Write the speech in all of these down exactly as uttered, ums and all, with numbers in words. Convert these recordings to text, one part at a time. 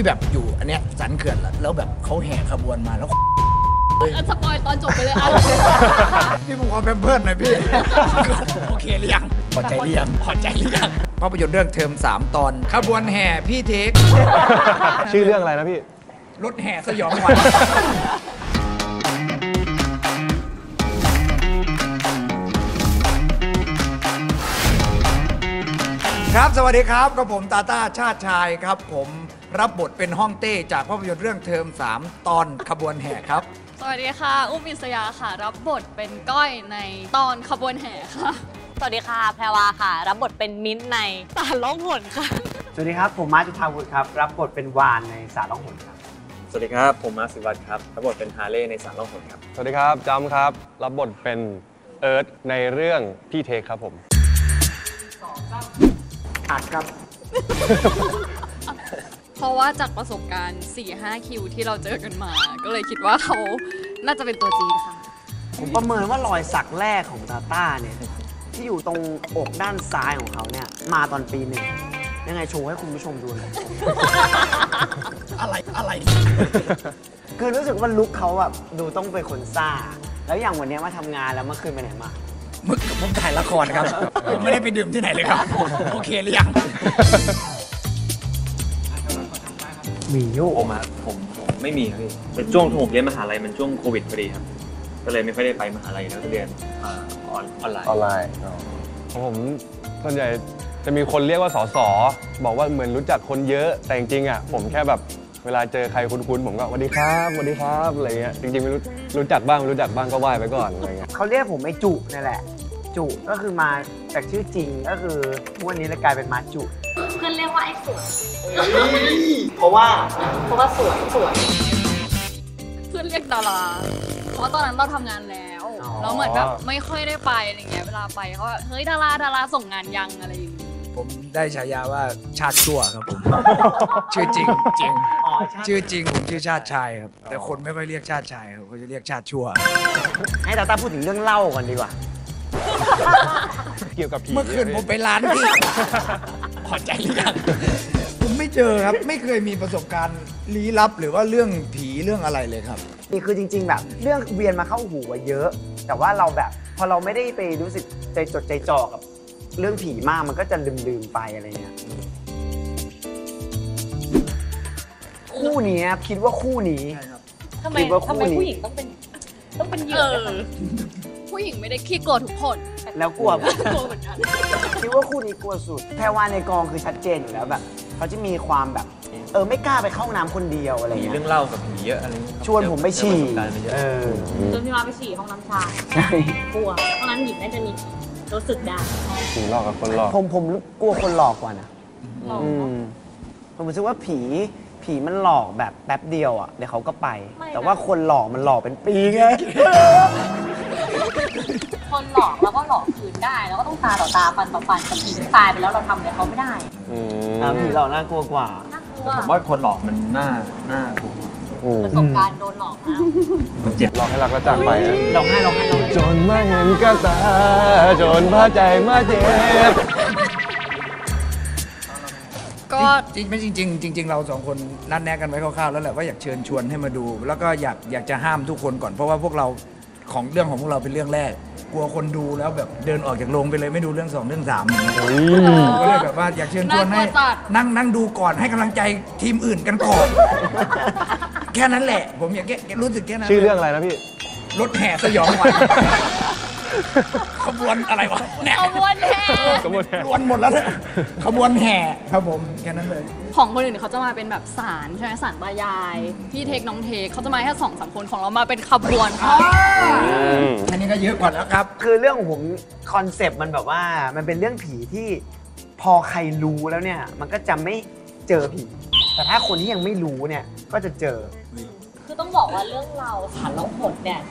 ที่แบบอยู่อันเนี้ยสันเขื่อนแล้วแบบเขาแห่ขบวนมาแล้วสปอยตอนจบไปเลยอ่ะพี่ผมขอแพมเพิร์สหน่อยพี่โอเคหรือยังพอใจหรือยังพอใจหรือยังภาพยนตร์เรื่องเทอมสามตอนขบวนแห่พี่เทคชื่อเรื่องอะไรนะพี่รถแห่สยองขวัญครับสวัสดีครับกับผมตาต้าชาติชายครับผมรับบทเป็นห้องเต้จากภาพยนตร์เรื่องเทอมสามตอนขบวนแห่ครับสวัสดีค่ะอุ้มอิสยาค่ะรับบทเป็นก้อยในตอนขบวนแห่ค่ะสวัสดีค่ะแพรวาค่ะรับบทเป็นมิ้นในสารล่องหนค่ะสวัสดีครับผมมาร์จุฑาวุฒิครับรับบทเป็นวานในสารล่องหนครับสวัสดีครับผมมาร์ศิวัตรครับรับบทเป็นฮาร์เลย์ในสารล่องหนครับสวัสดีครับจำครับรับบทเป็นเอิร์ธในเรื่องพี่เทคครับผมสองครับอัดครับเพราะว่าจากประสบการณ์ สี่ห้า คิวที่เราเจอกันมาก็เลยคิดว่าเขาน่าจะเป็นตัวจริงค่ะผมประเมินว่ารอยสักแรกของตาต้าเนี่ยที่อยู่ตรงอกด้านซ้ายของเขาเนี่ยมาตอนปีหนึ่งยังไงโชว์ให้คุณผู้ชมดูเลยอะไรอะไรคือรู้สึกว่าลุคเขาแบบดูต้องเป็นคนซ่าแล้วอย่างวันนี้มาทำงานแล้วเมื่อคืนไปไหนมาเมื่อคืนผมถ่ายละครครับไม่ได้ไปดื่มที่ไหนเลยครับโอเคหรือยังมีโยกมาผมไม่มีครับพี่เป็นช่วงที่ผมเรียนมหาลัยมันช่วงโควิดพอดีครับก็เลยไม่ค่อยได้ไปมหาลัยแล้วเรียนออนไลน์ออนไลน์ผมส่วนใหญ่จะมีคนเรียกว่าสสบอกว่าเหมือนรู้จักคนเยอะแต่จริงๆอ่ะผมแค่แบบเวลาเจอใครคุ้นๆผมก็สวัสดีครับสวัสดีครับอะไรเงี้ยจริงๆไม่รู้รู้จักบ้างไม่รู้จักบ้างก็ไหว้ไปก่อนอะไรเงี้ยเขาเรียกผมไอ้จุนี่แหละจุก็คือมาจากชื่อจริงก็คือวันนี้เลยกลายเป็นมาจุเพื่อนเรียกว่าไอ้สวยเพราะว่าเพราะว่าสวยสวยเพื่อนเรียกดาราเพราะตอนนั้นเราทำงานแล้วเราเหมือนแบบไม่ค่อยได้ไปอะไรเงี้ยเวลาไปเขาแบบเฮ้ยดาราดาราส่งงานยังอะไรอย่างเงี้ยผมได้ฉายาว่าชาติชั่วครับผมชื่อจริงจริงชื่อจริงผมชื่อชาติชายครับแต่คนไม่ค่อยเรียกชาติชายครับเขาจะเรียกชาติชั่วให้ตาต้าพูดถึงเรื่องเล่าก่อนดีกว่าเกี่ยวกับผีเมื่อคืนผมไปร้านพี่พอใจหรือยังผมไม่เจอครับไม่เคยมีประสบการณ์ลี้ลับหรือว่าเรื่องผีเรื่องอะไรเลยครับนี่คือจริงๆแบบเรื่องเวียนมาเข้าหูเยอะแต่ว่าเราแบบพอเราไม่ได้ไปรู้สึกใจจดใจจ่อกับเรื่องผีมากมันก็จะลืมๆไปอะไรเงี้ยคู่นี้คิดว่าคู่นี้ทำไมทำไมผู้หญิงต้องเป็นต้องเป็นเยอะผู้หญิงไม่ได้ขี้กลัวทุกคนแล้วกลัวเหมือนกันคิดว่าคู่นี้กลัวสุดแพรวาในกองคือชัดเจนอยู่แล้วแบบเขาจะมีความแบบเออไม่กล้าไปเข้าน้ำคนเดียวอะไรอย่างเงี้ยเรื่องเล่ากับผีเยอะอะไรชวนผมไปฉี่เออจนพี่มาไปฉี่ห้องน้ำชายกลัวเพราะนั้นหญิงน่าจะมีรู้สึกได้ผีหลอกกับคนหลอกผมผมกลัวคนหลอกกว่านะผมรู้สึกว่าผีผีมันหลอกแบบแป๊บเดียวอ่ะเดี๋ยวเขาก็ไปแต่ว่าคนหลอกมันหลอกเป็นปีไงคนหลอกแล้วก็หลอกคืนได้แล้วก็ต้องตาต่อตาฟันต่อฟันแต่ผีตายไปแล้วเราทำอะไรเขาไม่ได้ผีหลอกน่ากลัวกว่าผมว่าคนหลอกมันน่าน่ากลัวประสบการณ์โดนหลอกนะมันเจ็บหลอกให้รักแล้วจากไปหลอกให้หลอกให้จนมาเห็นก็ตาจนพาใจมาเจ็บก็จริงไม่จริงจริงจริงเราสองคนนัดแนะกันไว้คร่าวๆแล้วแหละว่าอยากเชิญชวนให้มาดูแล้วก็อยากอยากจะห้ามทุกคนก่อนเพราะว่าพวกเราของเรื่องของพวกเราเป็นเรื่องแรกกลัวคนดูแล้วแบบเดินออกจากโรงไปเลยไม่ดูเรื่องสองเรื่องสามก็เลยแบบว่าอยากเชิญชวนให้นั่งนั่งดูก่อนให้กำลังใจทีมอื่นกันก่อนแค่นั้นแหละผมอยากแค่รู้สึกแค่นั้นชื่อเรื่องอะไรนะพี่รถแห่สยองขวัญขบวนอะไรวะขบวนแห่ขบวนแห่ล้วนหมดแล้วขบวนแห่ครับผมแค่นั้นเลยของคนอื่นเขาจะมาเป็นแบบสารใช่ไหมสารตายายพี่เทคน้องเทคเขาจะมาแค่สองสามคนของเรามาเป็นขบวนค่ะอันนี้ก็เยอะกว่าแล้วครับคือเรื่องของผมคอนเซปต์มันแบบว่ามันเป็นเรื่องผีที่พอใครรู้แล้วเนี่ยมันก็จะไม่เจอผีแต่ถ้าคนที่ยังไม่รู้เนี่ยก็จะเจอคือต้องบอกว่าเรื่องเราสารล่องหนเนี่ย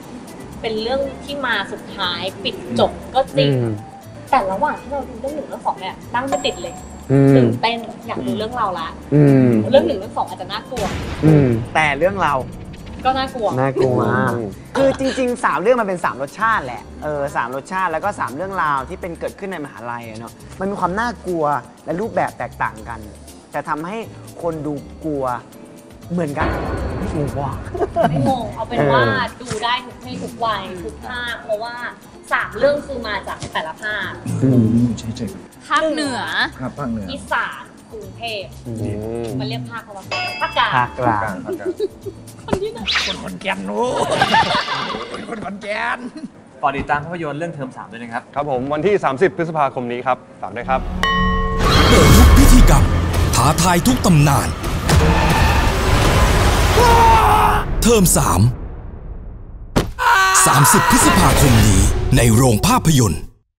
เป็นเรื่องที่มาสุดท้ายปิดจบก็จริงแต่ระหว่างที่เราดูเรื่องหนึ่งเรื่องสองเนี่ยนั่งไม่ติดเลยตื่นเต้นอยากดูเรื่องเราละเรื่องหนึ่งเรื่องสองอาจจะน่ากลัวแต่เรื่องเราก็น่ากลัวน่ากลัวคือจริงๆสามเรื่องมันเป็นสามรสชาติแหละเออสามรสชาติแล้วก็สามเรื่องราวที่เป็นเกิดขึ้นในมหาลัยเนาะมันมีความน่ากลัวและรูปแบบแตกต่างกันแต่ทำให้คนดูกลัว เหมือนกันไม่งงว่ะไม่งงเอาเป็นว่าดูได้ทุกที่ทุกวัยทุกภาคเพราะว่าสามเรื่องคือมาจากแต่ละภาคใช่ใช่ภาคเหนือครับภาคเหนืออีสานกรุงเทพมันเรียกภาคอะไรภาคกลางภาคกลางคนที่ไหนคนขอนแก่นนู้นคนขอนแก่นฝากติดตามภาพยนตร์เรื่องเทอมสามด้วยนะครับครับผมวันที่สามสิบพฤษภาคมนี้ครับฝากด้วยครับเปิดทุกพิธีกรรมท้าทายทุกตำนานเทอมสาม สามสิบพฤษภาคมนี้ในโรงภาพยนตร์